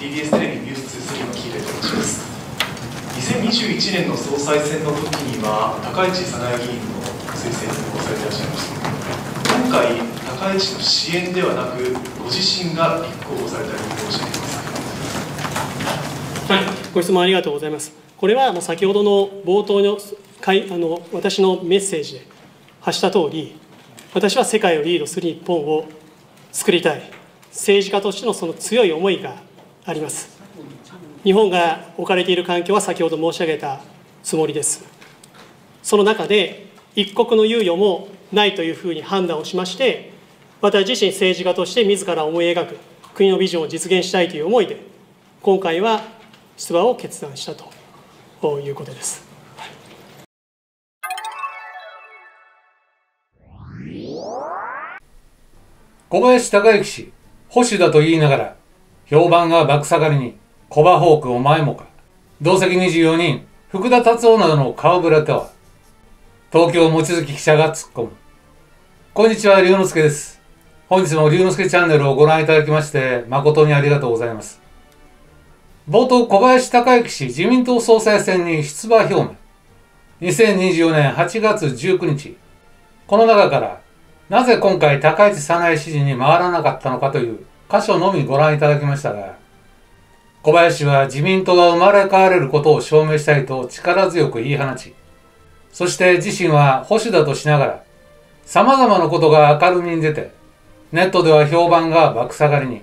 TBS テレビニュース2を聞いていただきます。2021年の総裁選の時には高市早苗議員の推薦をされていらっしゃいました。今回、高市の支援ではなくご自身が立候補された理由を教えてください。はい、ご質問ありがとうございます。これは先ほどの冒頭の私のメッセージで発した通り、私は世界をリードする日本を作りたい、政治家としてのその強い思いがあります。日本が置かれている環境は先ほど申し上げたつもりです。その中で、一刻の猶予もないというふうに判断をしまして、私自身、政治家として自ら思い描く国のビジョンを実現したいという思いで、今回は出馬を決断したということです。小林孝之氏、保守だと言いながら、評判が爆下がりに、コバホークお前もか、同席24人、福田達夫などの顔ぶれとは、東京望月記者が突っ込む。こんにちは、龍之介です。本日も龍之介チャンネルをご覧いただきまして、誠にありがとうございます。冒頭、小林孝之氏、自民党総裁選に出馬表明。2024年8月19日、この中から、なぜ今回高市早苗支持に回らなかったのかという箇所のみご覧いただきましたが、小林氏は自民党が生まれ変われることを証明したいと力強く言い放ち、そして自身は保守だとしながら、様々なことが明るみに出て、ネットでは評判が爆下がりに、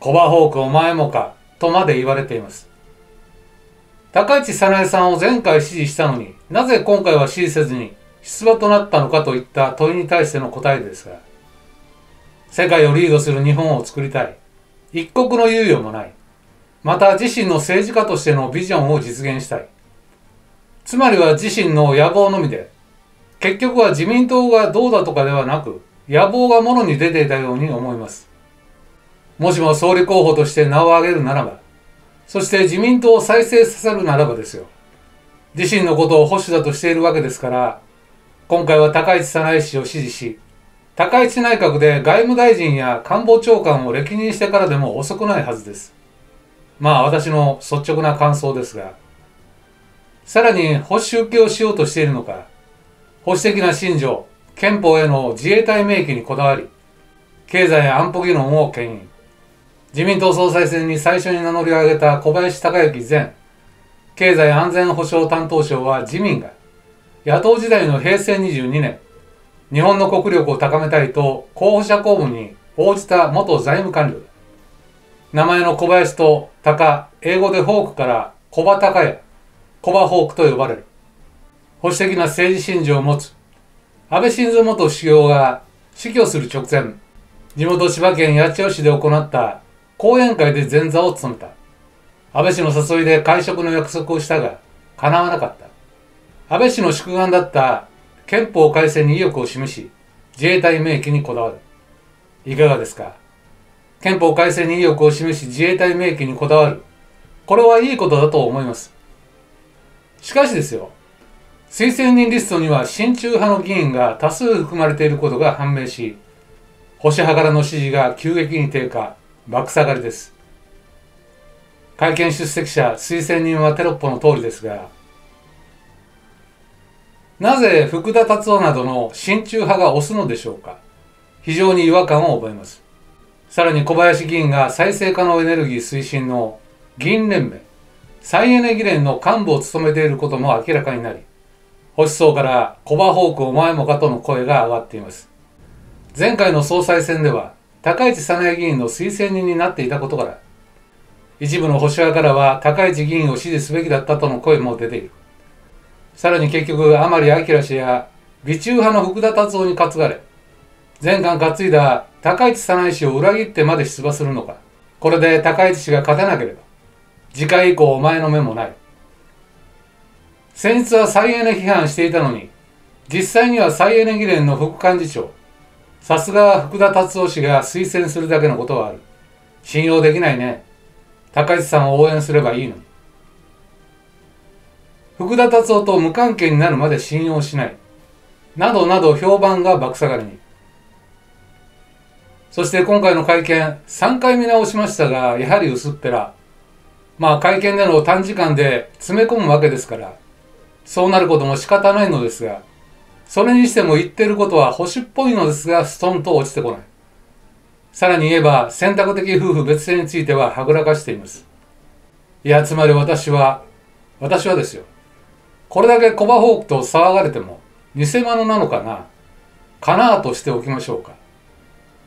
コバホークお前もか、とまで言われています。高市早苗さんを前回支持したのになぜ今回は支持せずに、出馬となったのかといった問いに対しての答えですが、世界をリードする日本を作りたい、一刻の猶予もない、また自身の政治家としてのビジョンを実現したい、つまりは自身の野望のみで、結局は自民党がどうだとかではなく、野望がもろに出ていたように思います。もしも総理候補として名を挙げるならば、そして自民党を再生させるならばですよ。自身のことを保守だとしているわけですから、今回は高市早苗氏を支持し、高市内閣で外務大臣や官房長官を歴任してからでも遅くないはずです。まあ私の率直な感想ですが、さらに保守受けをしようとしているのか、保守的な信条、憲法への自衛隊明記にこだわり、経済安保議論を牽引、自民党総裁選に最初に名乗り上げた小林孝之前、経済安全保障担当相は自民が、野党時代の平成22年、日本の国力を高めたいと候補者公務に応じた元財務官僚。名前の小林と高、英語でホークから小葉高や小葉ホークと呼ばれる。保守的な政治信条を持つ。安倍晋三元首相が死去する直前、地元千葉県八千代市で行った講演会で前座を務めた。安倍氏の誘いで会食の約束をしたが、叶わなかった。安倍氏の宿願だった憲法改正に意欲を示し、自衛隊明記にこだわる。いかがですか？憲法改正に意欲を示し、自衛隊明記にこだわる。これはいいことだと思います。しかしですよ、推薦人リストには親中派の議員が多数含まれていることが判明し、保守派からの支持が急激に低下、爆下がりです。会見出席者、推薦人はテロップの通りですが、なぜ福田達夫などの親中派が推すのでしょうか。非常に違和感を覚えます。さらに小林議員が再生可能エネルギー推進の議員連盟、再エネ議連の幹部を務めていることも明らかになり、保守層からコバホークお前もかとの声が上がっています。前回の総裁選では高市早苗議員の推薦人になっていたことから、一部の保守派からは高市議員を支持すべきだったとの声も出ている。さらに結局、甘利明氏や美中派の福田達夫に担がれ、前回担いだ高市早苗氏を裏切ってまで出馬するのか。これで高市氏が勝てなければ、次回以降お前の目もない。先日は再エネ批判していたのに、実際には再エネ議連の副幹事長、さすが福田達夫氏が推薦するだけのことはある。信用できないね。高市さんを応援すればいいのに。福田達夫と無関係になるまで信用しない。などなど評判が爆下がりに。そして今回の会見、3回見直しましたが、やはり薄っぺら、まあ会見での短時間で詰め込むわけですから、そうなることも仕方ないのですが、それにしても言ってることは保守っぽいのですが、ストンと落ちてこない。さらに言えば、選択的夫婦別姓についてははぐらかしています。いや、つまり私はですよ。これだけコバホークと騒がれても、偽物なのかな、かなとしておきましょうか。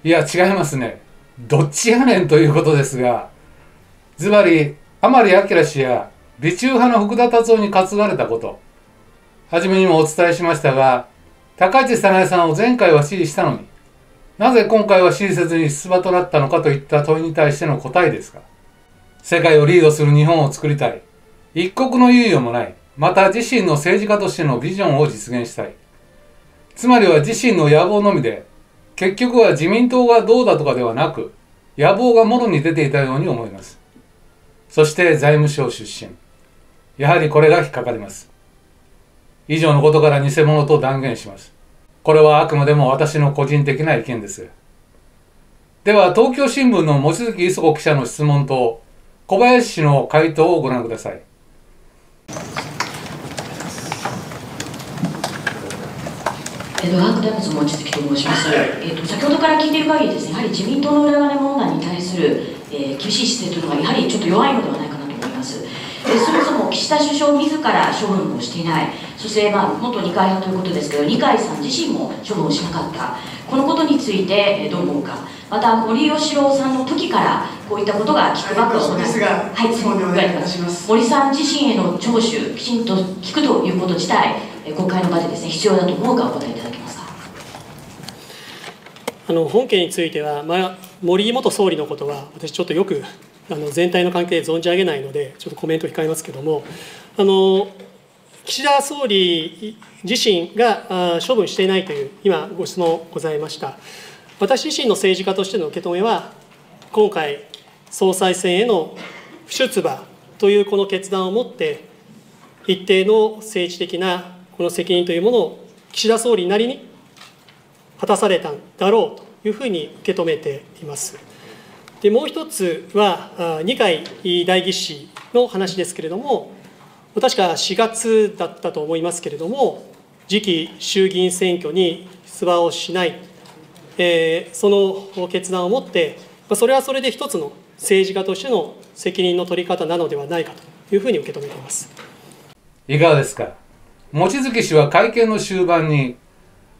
いや、違いますね。どっちやねんということですが、ズバリ、甘利明氏や美中派の福田達夫に担がれたこと、はじめにもお伝えしましたが、高市早苗さんを前回は支持したのに、なぜ今回は支持せずに出馬となったのかといった問いに対しての答えですが、世界をリードする日本を作りたい、一刻の猶予もない、また自身の政治家としてのビジョンを実現したい、つまりは自身の野望のみで、結局は自民党がどうだとかではなく、野望がもろに出ていたように思います。そして財務省出身。やはりこれが引っかかります。以上のことから偽物と断言します。これはあくまでも私の個人的な意見です。では、東京新聞の望月磯子記者の質問と小林氏の回答をご覧ください。アークダイムズ望月と申します。先ほどから聞いている限りですね、やはり自民党の裏金問題に対する、厳しい姿勢というのがやはりちょっと弱いのではないかなと思います。そもそも岸田首相自ら処分をしていない、そして、元二階派ということですけど、二階さん自身も処分をしなかった、このことについてどう思うか、また森喜朗さんの時からこういったことがキックバックを行っている、森さん自身への聴取、きちんと聞くということ自体、国会の場でですね、必要だと思うか、お答えいただけますか。本件については、森元総理のことは、私、ちょっとよく全体の関係、存じ上げないので、ちょっとコメントを控えますけれども、岸田総理自身が処分していないという、今、ご質問ございました。私自身の政治家としての受け止めは、今回、総裁選への不出馬というこの決断をもって、一定の政治的なこの責任というものを、岸田総理なりに果たされたんだろうというふうに受け止めています。でもう一つは、二階代議士の話ですけれども、確か4月だったと思いますけれども、次期衆議院選挙に出馬をしない、その決断をもって、それはそれで一つの政治家としての責任の取り方なのではないかというふうに受け止めています。いかがですか。望月氏は会見の終盤に、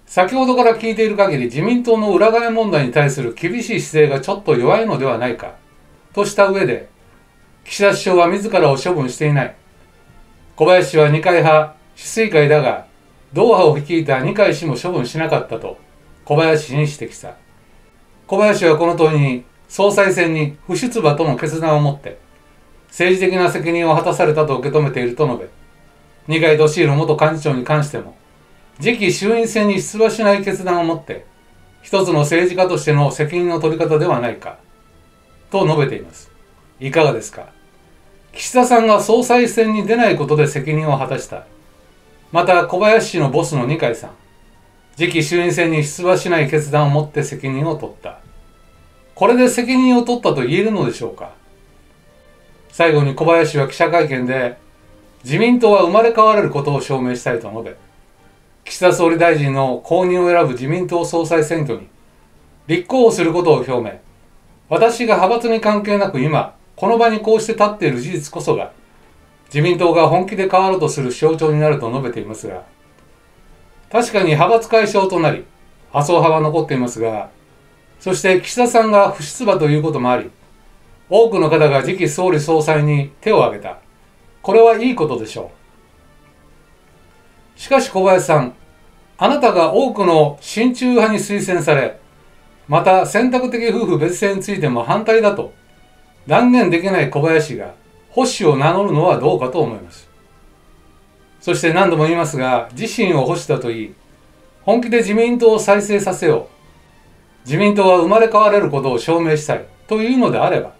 先ほどから聞いている限り自民党の裏金問題に対する厳しい姿勢がちょっと弱いのではないかとした上で、岸田首相は自らを処分していない。小林氏は二階派、市水会だが、同派を率いた二階氏も処分しなかったと、小林氏に指摘した。小林はこの問いに、総裁選に不出馬との決断をもって、政治的な責任を果たされたと受け止めていると述べ、二階俊博元幹事長に関しても、次期衆院選に出馬しない決断をもって、一つの政治家としての責任の取り方ではないか、と述べています。いかがですか。岸田さんが総裁選に出ないことで責任を果たした。また、小林氏のボスの二階さん、次期衆院選に出馬しない決断をもって責任を取った。これで責任を取ったと言えるのでしょうか。最後に小林氏は記者会見で、自民党は生まれ変われることを証明したいと述べ、岸田総理大臣の後任を選ぶ自民党総裁選挙に立候補することを表明。私が派閥に関係なく今、この場にこうして立っている事実こそが、自民党が本気で変わろうとする象徴になると述べていますが、確かに派閥解消となり、麻生派は残っていますが、そして岸田さんが不出馬ということもあり、多くの方が次期総理総裁に手を挙げた。これはいいことでしょう。しかし小林さん、あなたが多くの親中派に推薦され、また選択的夫婦別姓についても反対だと断言できない小林が保守を名乗るのはどうかと思います。そして何度も言いますが、自身を保守だと言い、本気で自民党を再生させよう。自民党は生まれ変われることを証明したいというのであれば、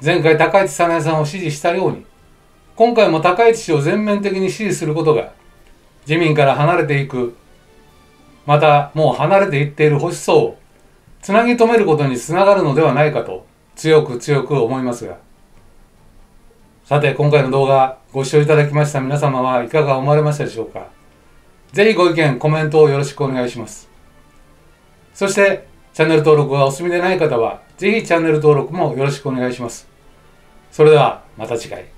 前回高市早苗さんを支持したように、今回も高市氏を全面的に支持することが、自民から離れていく、またもう離れていっている保守層をつなぎ止めることにつながるのではないかと強く強く思いますが、さて、今回の動画ご視聴いただきました皆様はいかが思われましたでしょうか。ぜひご意見、コメントをよろしくお願いします。そしてチャンネル登録がお済みでない方はぜひチャンネル登録もよろしくお願いします。それではまた次回。